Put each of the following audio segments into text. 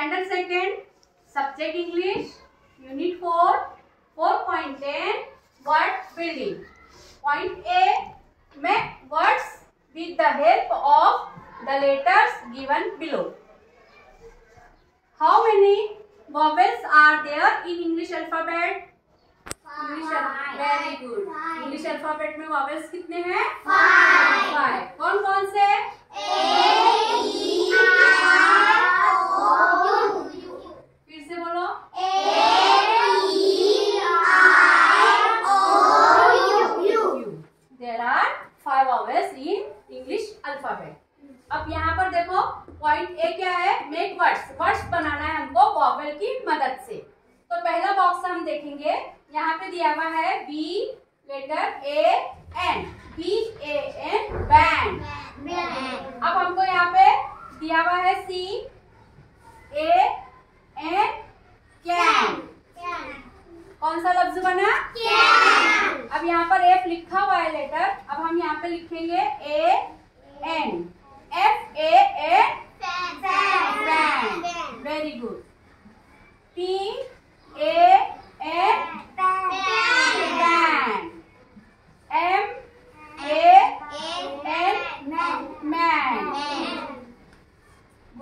Standard second subject English unit 4 4.10 word building. Point A, make words with the help of the letters given below. How many vowels are there in English alphabet? Five. Very good. Five. English alphabet में vowels कितने हैं? Five. कौन कौन से? A, E, I, O, U. फिर से बोलो। A, E, I, O, U. There are five vowels in English alphabet. अब यहाँ पर देखो पॉइंट ए क्या है, मेक वर्ड्स। वर्ड्स बनाना है हमको वॉवेल की मदद से। तो पहला बॉक्स हम देखेंगे, यहाँ पे दिया हुआ है B letter A N, B A N band. अब हमको यहाँ पे दिया हुआ है सी ए एन कैन। कौन सा लफ्ज बना? कैन। अब यहाँ पर एफ लिखा हुआ है लेटर, अब हम यहाँ पे लिखेंगे A N, F A N, fan. Very good. P A N, pan. M A N, man.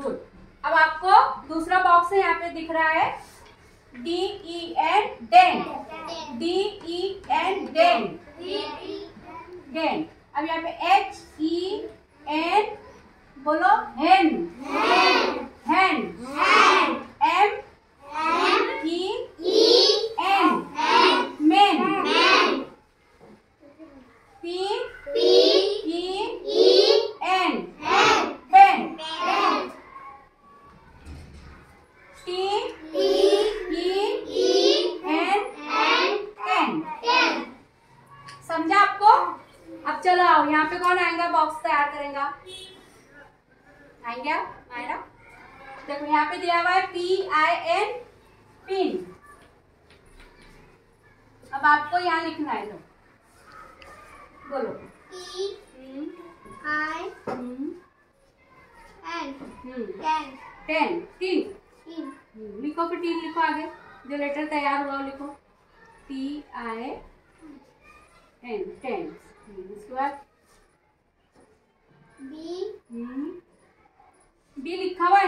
Good. अब आपको दूसरा बॉक्स है, यहाँ पे दिख रहा है D E N, den. D E N, den. Den. अब यहाँ पे H E N, बोलो hen, hen, hen, m, e, n, men, p, n, pen, t, n, ten। समझा आपको? अब चलो आओ, यहाँ पे कौन आएगा बॉक्स तैयार करेगा? आएंगे मायरा। देखो यहाँ पे दिया हुआ है पी आई एन, पिन। अब आपको यहाँ लिखना है, लो बोलो P I N, ten, teen. लिखो फिर टीन लिखो आगे, जो लेटर तैयार हुआ लिखो, पी आई एन टेन। इसके बाद बी, बी लिखा हुआ है।